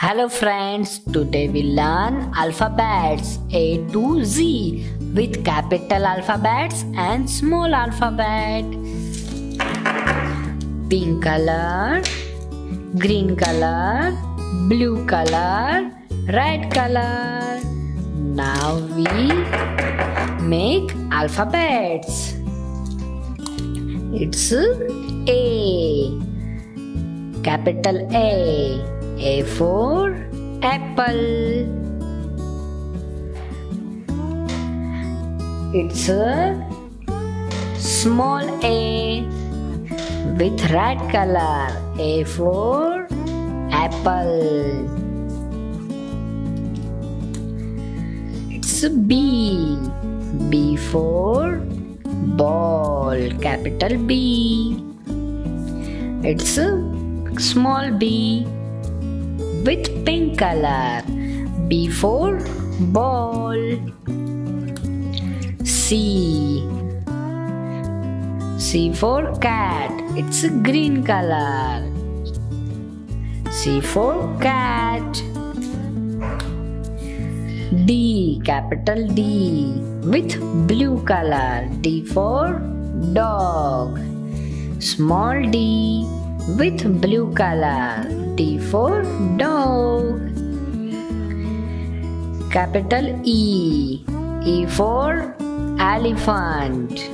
Hello friends, today we learn alphabets A to Z with capital alphabets and small alphabet. Pink color, green color, blue color, red color. Now we make alphabets. It's A, capital A. A for apple. It's a small a with red color. A for apple. It's a B. B for ball. Capital B. It's a small b with pink color. B for ball. C. C for cat. It's a green color. C for cat. D. Capital D with blue color. D for dog. Small d with blue color. D for dog. Capital E. E for elephant.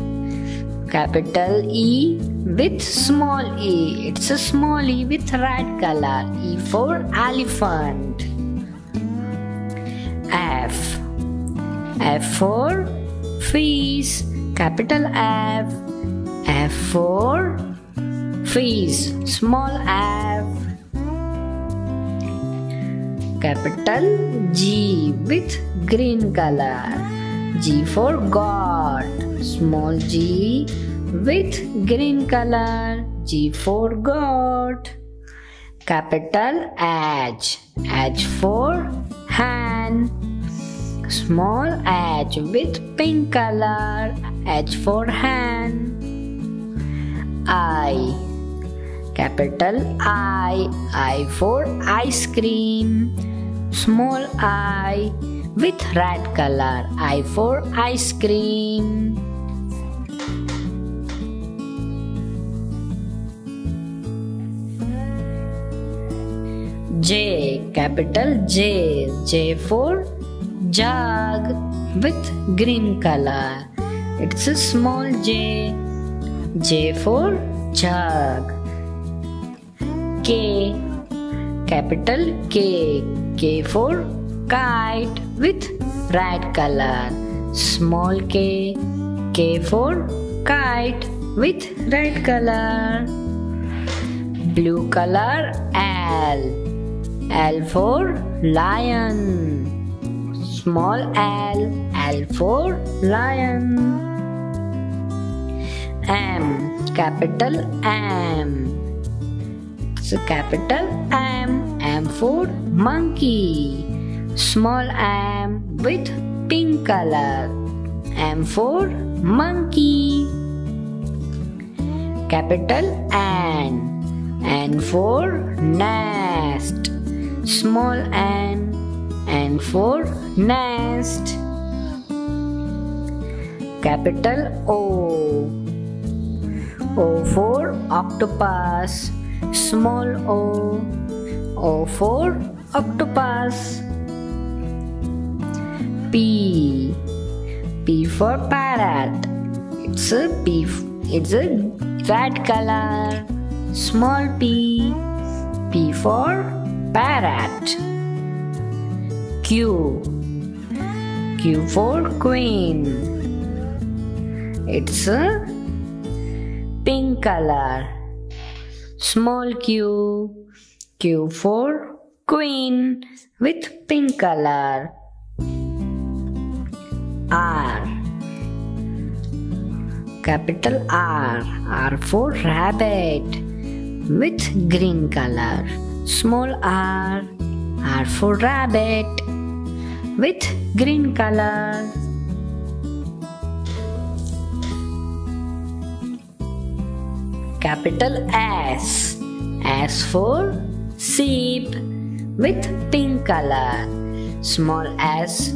Capital E with small e. It's a small e with red color. E for elephant. F. F for fish. Capital F. F for fish, small f. Capital G with green color. G for God. Small g with green color. G for God. Capital H. H for hand. Small h with pink color. H for hand. I. Capital I for ice cream. Small I with red color. I for ice cream. J. Capital J. J for jug with green color. It's a small j. J for jug. K. Capital K. K for kite with red color. Small k. K for kite with red color. Blue color L. L for lion. Small l. L for lion. M. Capital M. So capital M. M for monkey. Small m with pink color. M for monkey. Capital N. N for nest. Small n. N for nest. Capital O. O for octopus. Small o. O for octopus. P. P for parrot. It's a p. It's a red color. Small p. P for parrot. Q. Q for queen. It's a pink color. Small q. Q for queen with pink color. R. Capital R. R for rabbit with green color. Small r. R for rabbit with green color. Capital S. S for sheep with pink color. Small S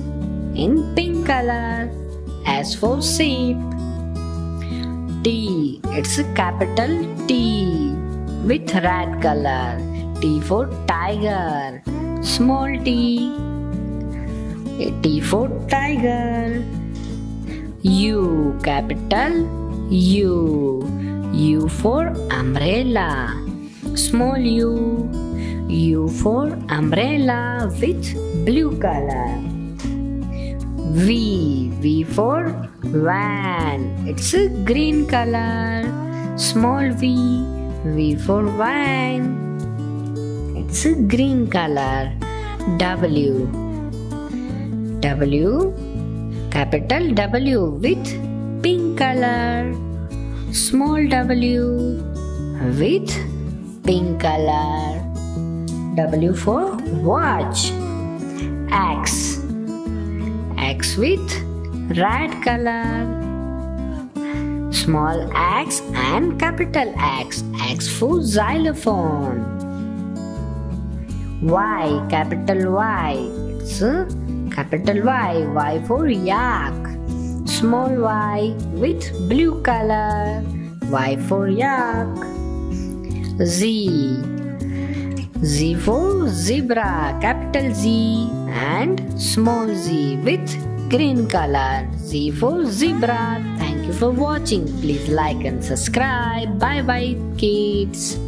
in pink color. S for sheep. T, it's a capital T with red color. T for tiger. Small T. T for tiger. U, capital U. U for umbrella. Small U. U for umbrella with blue color. V. V for van. It's a green color. Small V. V for van. It's a green color. W. W, capital W with pink color. Small W with pink color. W for watch. X. X with red color. Small X and capital X. X for xylophone. Y, capital Y. It's a capital Y. Y for yak. Small Y with blue color. Y for yak. Z. Z for zebra, capital Z and small z with green color. Z for zebra. Thank you for watching. Please like and subscribe. Bye bye kids.